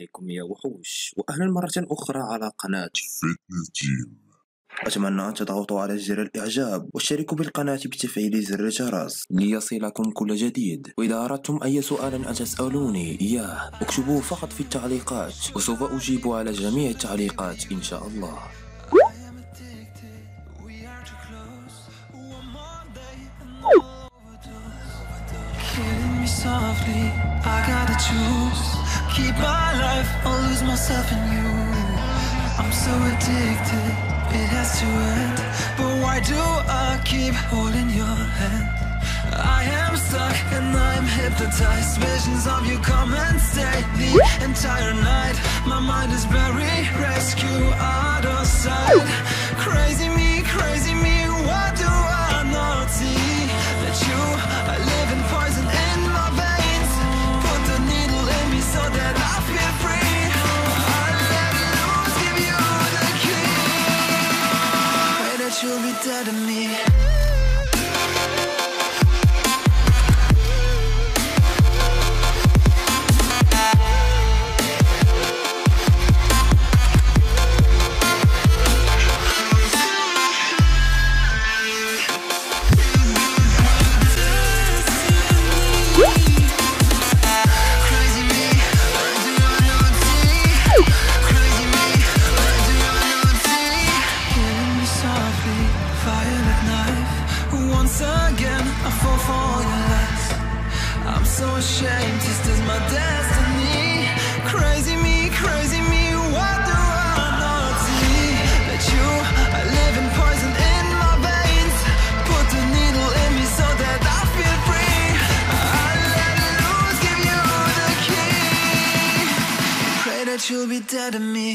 عليكم يا وحوش، وأهلا مرة أخرى على قناة فيتنس جيم. أتمنى أن تضغطوا على زر الإعجاب واشتركوا بالقناة بتفعيل زر الجرس ليصلكم كل جديد، وإذا أردتم أي سؤال أن تسألوني إياه اكتبوه فقط في التعليقات وسوف أجيب على جميع التعليقات إن شاء الله. Softly, I gotta choose. Keep my life or lose myself in you. I'm so addicted, it has to end. But why do I keep holding your hand? I am stuck and I'm hypnotized. Visions of you come and stay the entire night. My mind is buried, rescue out of sight. Crazy me, why do I not see that you are living poison in my veins? Put the needle in me so that I feel free. I'll never lose, give you the key. Pray that you'll be dead to me. I'm so ashamed, this is my destiny. Crazy me, what do I not see? That you are living poison in my veins. Put a needle in me so that I feel free. I'll never lose, give you the key. Pray that you'll be dead to me.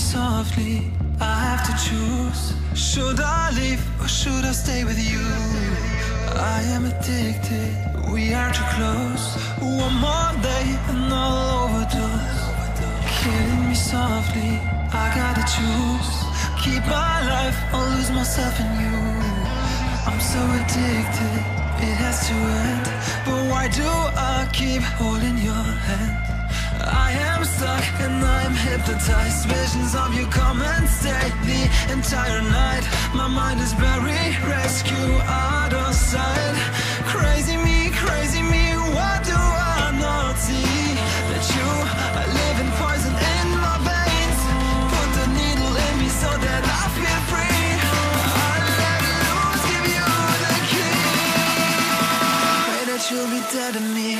Softly, I have to choose. Should I leave or should I stay with you? I am addicted, we are too close. One more day and I'll overdose. Killing me softly, I gotta choose. Keep my life or lose myself in you. I'm so addicted, it has to end. But why do I keep holding your hand? I am stuck and I'm hypnotized. Visions of you come and stay the entire night. My mind is buried, rescue out of sight. Crazy me, what do I not see? That you are living poison in my veins. Put the needle in me so that I feel free. I'll never lose, give you the key. Pray that you'll be dead to me.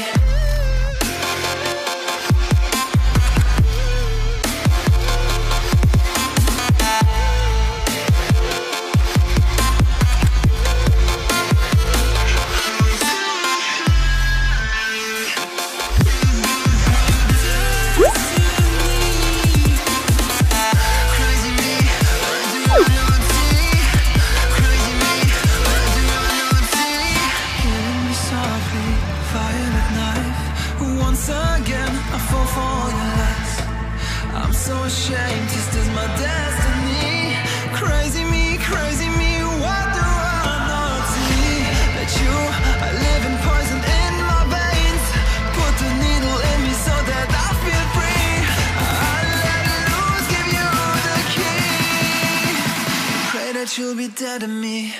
shame, this is my destiny. Crazy me, what do I not see? That you are living poison in my veins. Put a needle in me so that I feel free. I'll let it loose, give you the key. Pray that you'll be dead to me.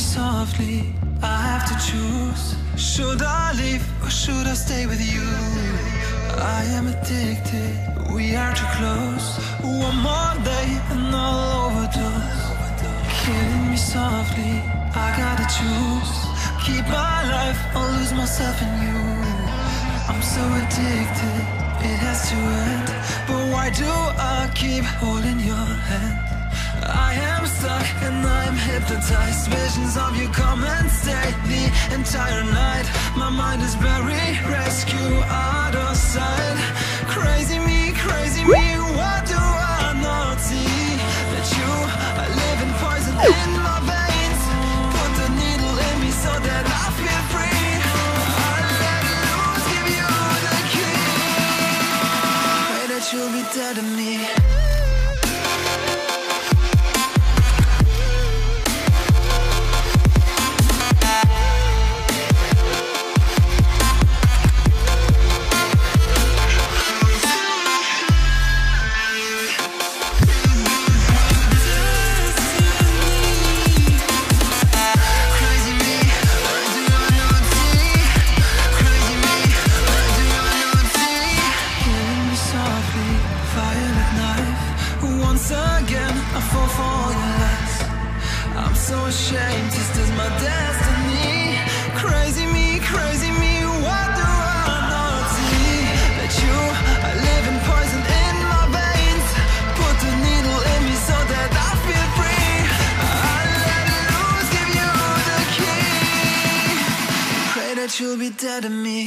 Softly, I have to choose. Should I leave or should I stay with you? I am addicted, we are too close. One more day and I'll overdose. Killing me softly, I gotta choose. Keep my life or lose myself in you. I'm so addicted, it has to end. But why do I keep holding your hand? I am stuck and I'm hypnotized. Visions of you come and stay the entire night. My mind is buried, rescue out of sight. Crazy me, what do I not see? That you are living poison in my veins. Put a needle in me so that I feel free. I'll let it loose, give you the key. Pray that you'll be dead to me. You'll be dead to me.